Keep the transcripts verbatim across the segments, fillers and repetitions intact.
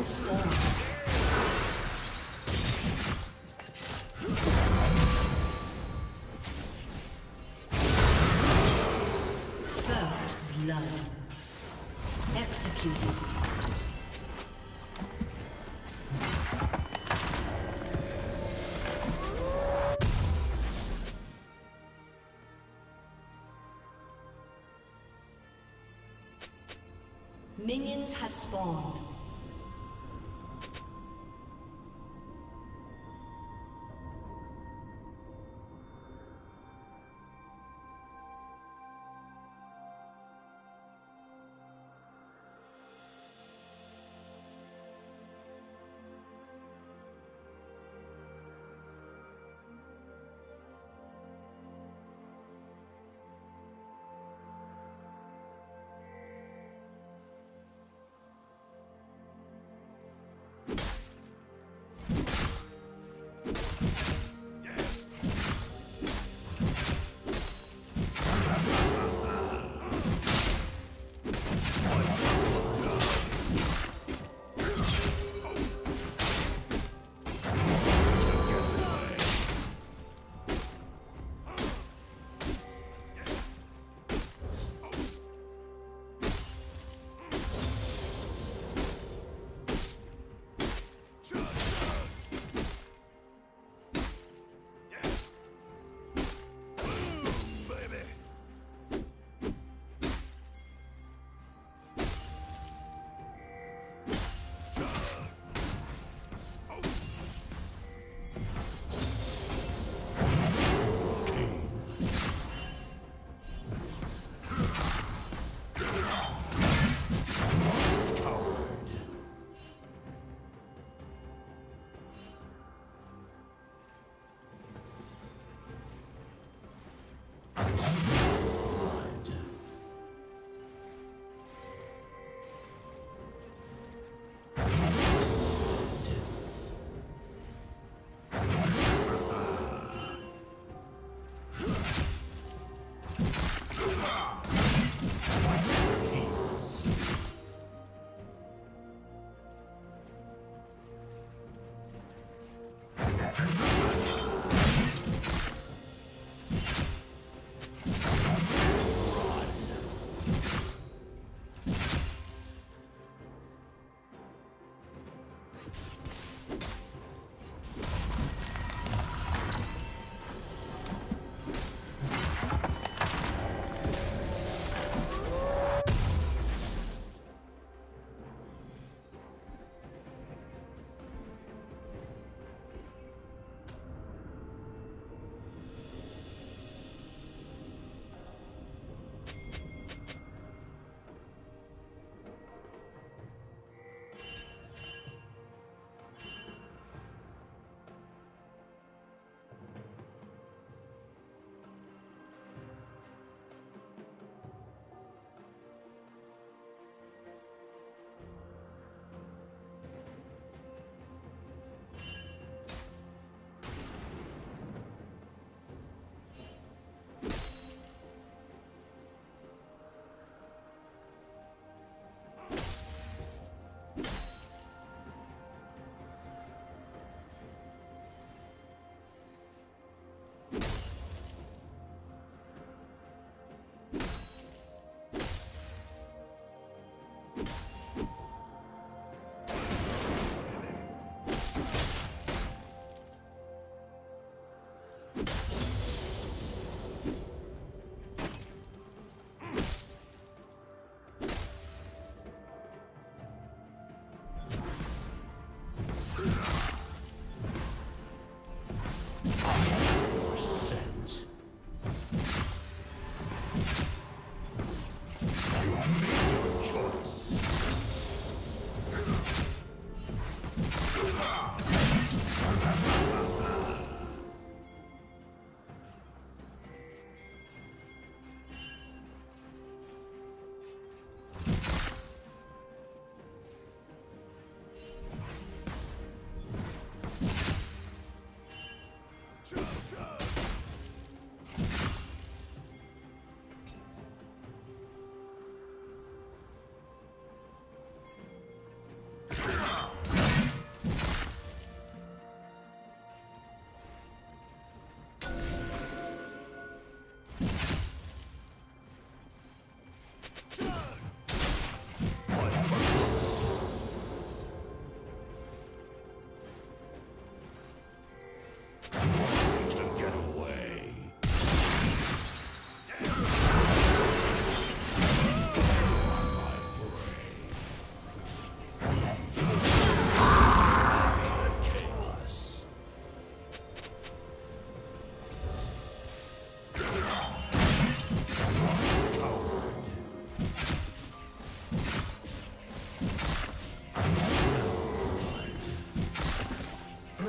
First blood. Executed. Minions have spawned.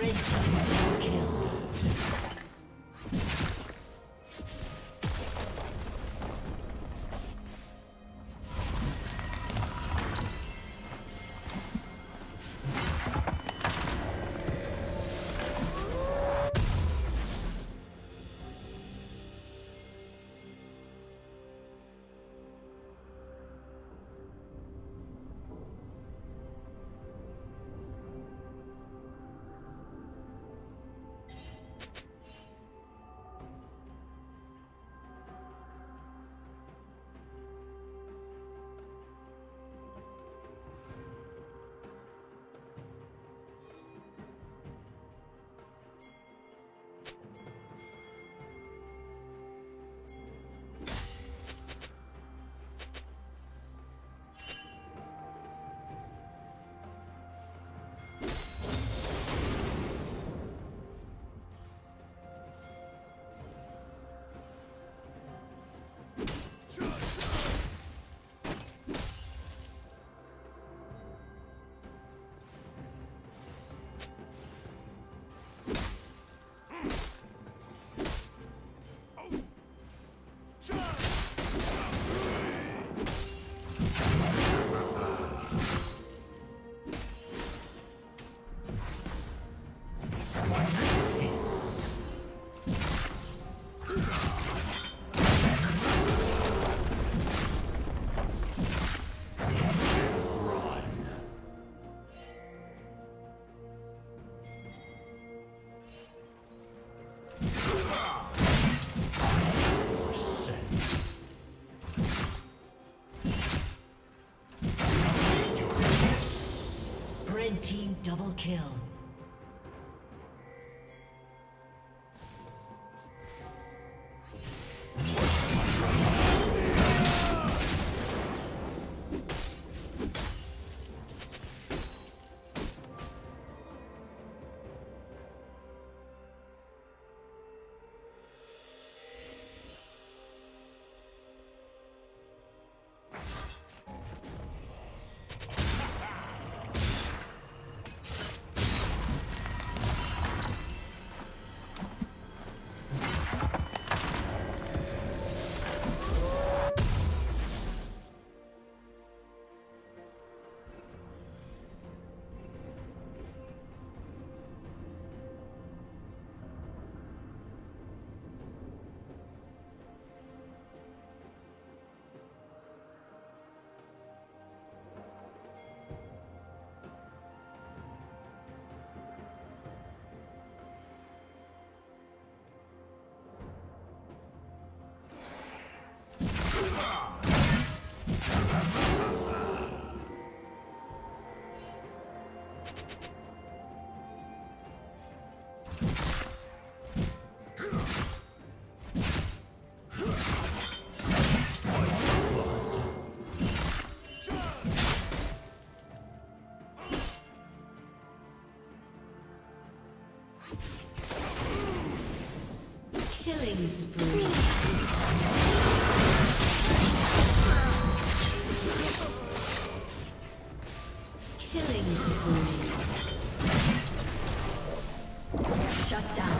Red team kill. Double kill. Killing spree. Killing spree. Shut down.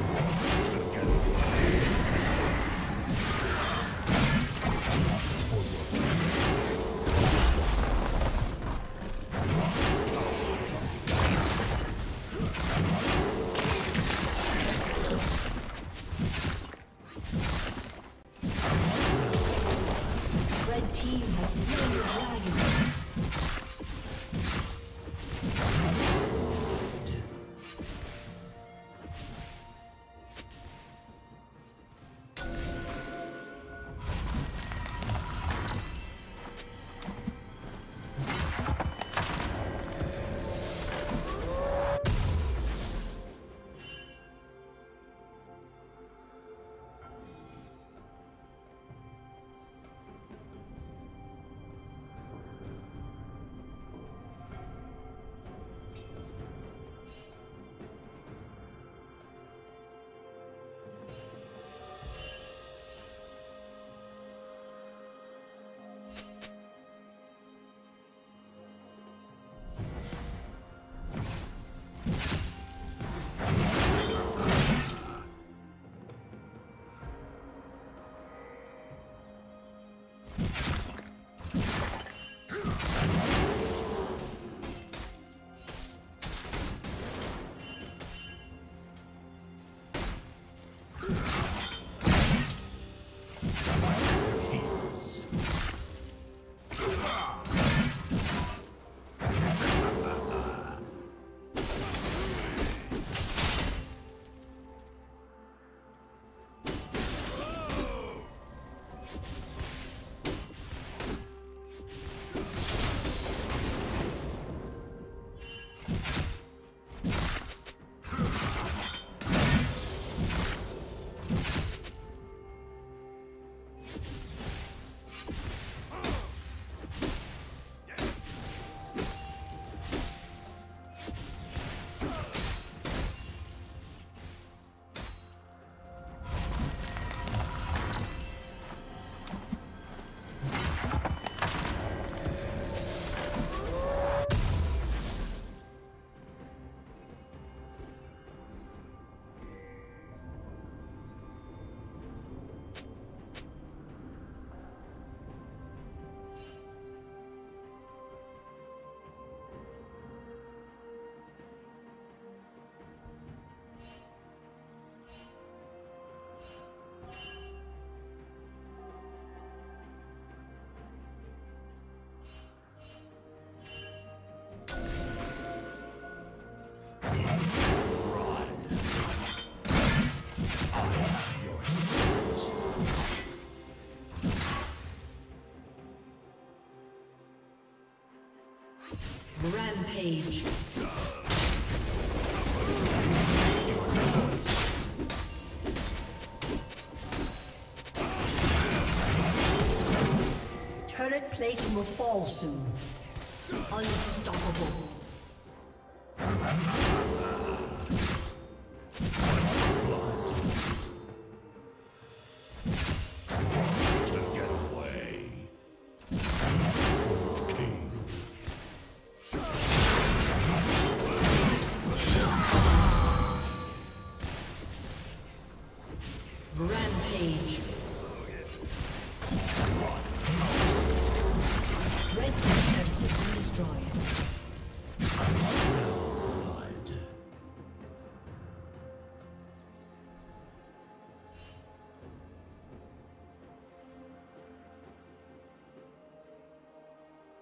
Rampage. Turret plating will fall soon. Unstoppable.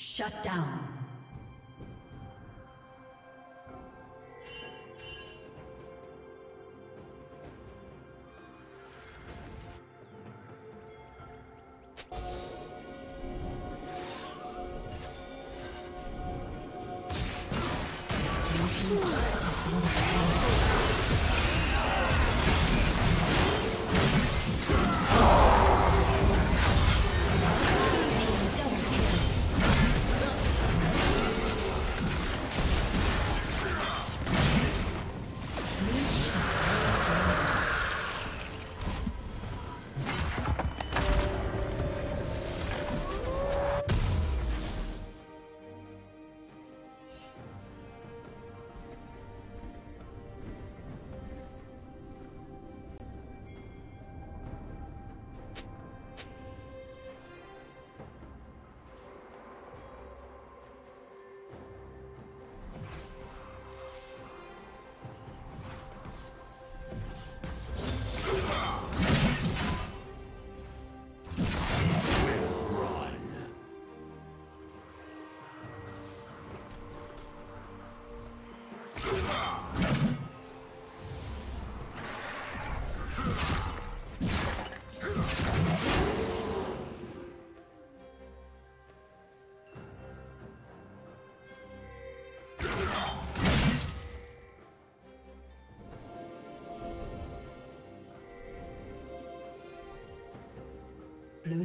Shut down. Blue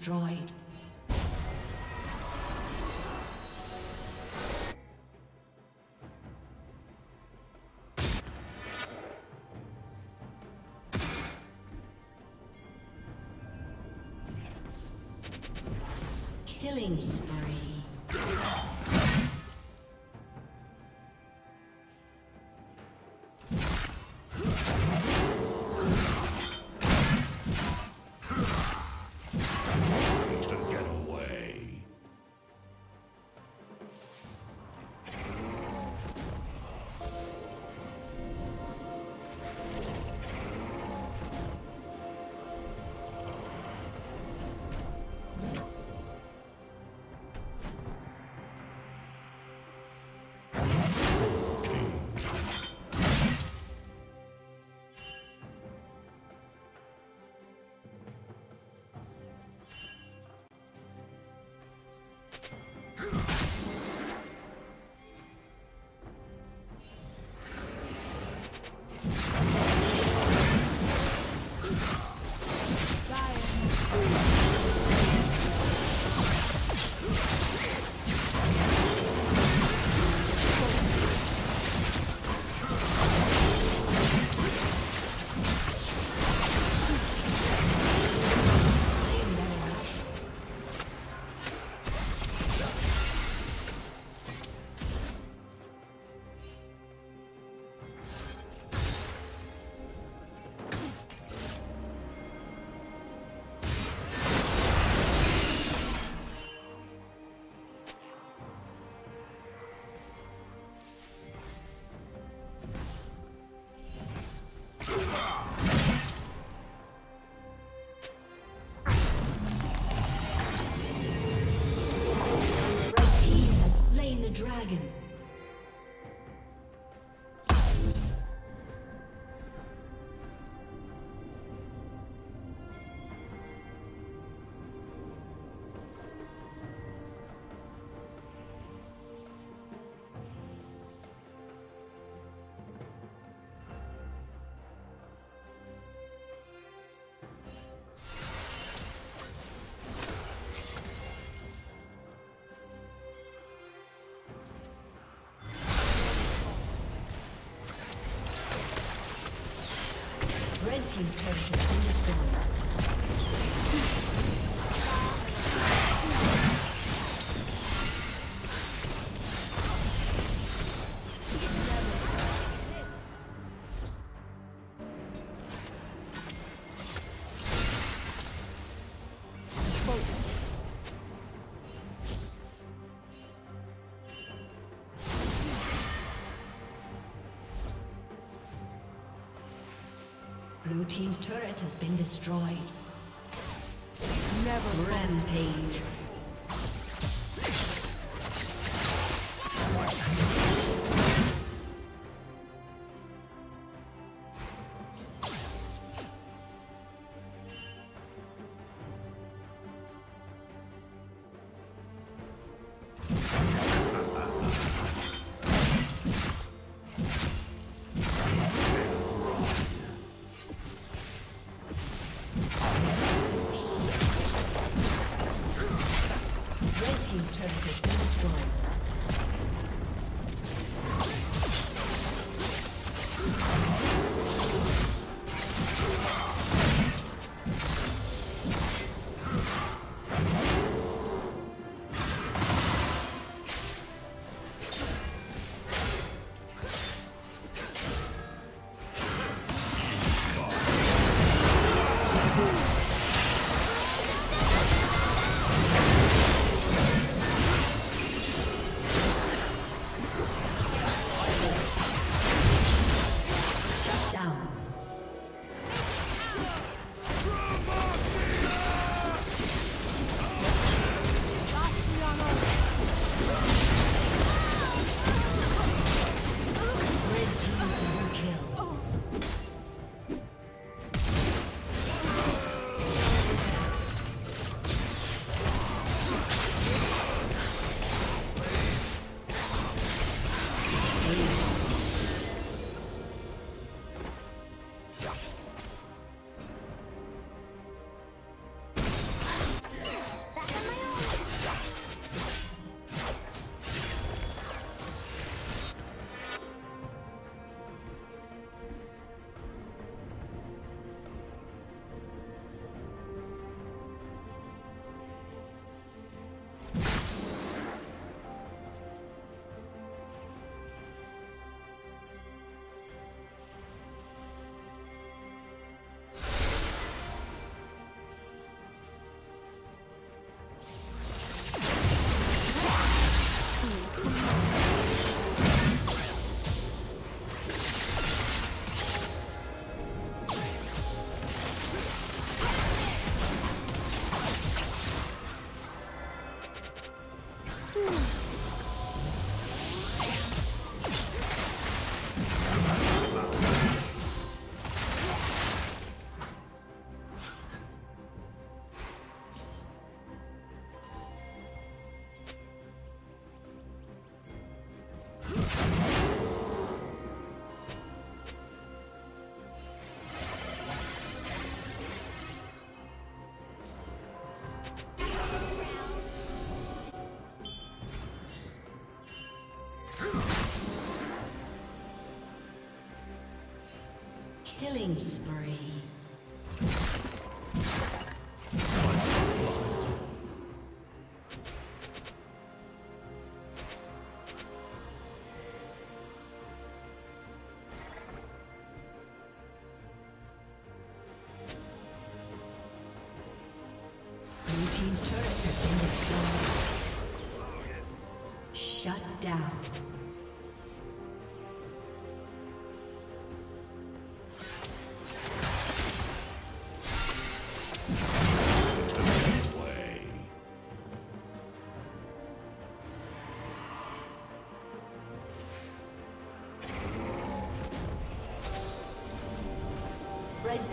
destroyed. Killing spree. Red team's turret has been destroyed. Blue team's turret has been destroyed. Never rampage. Shut Killing spree. Red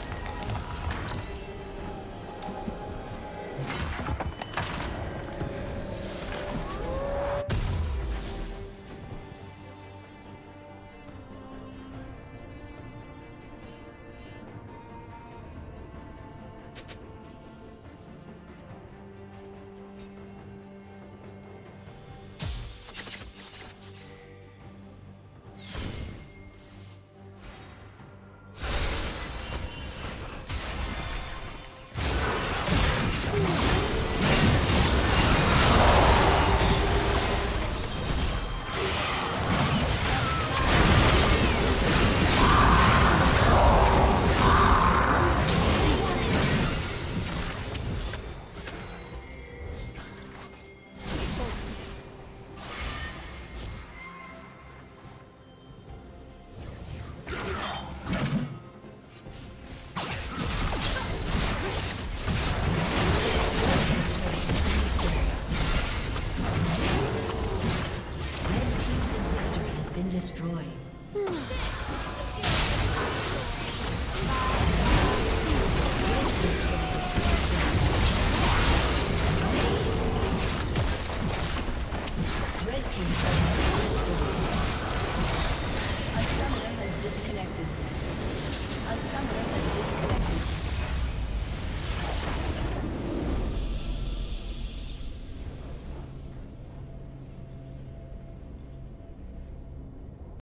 Destroy.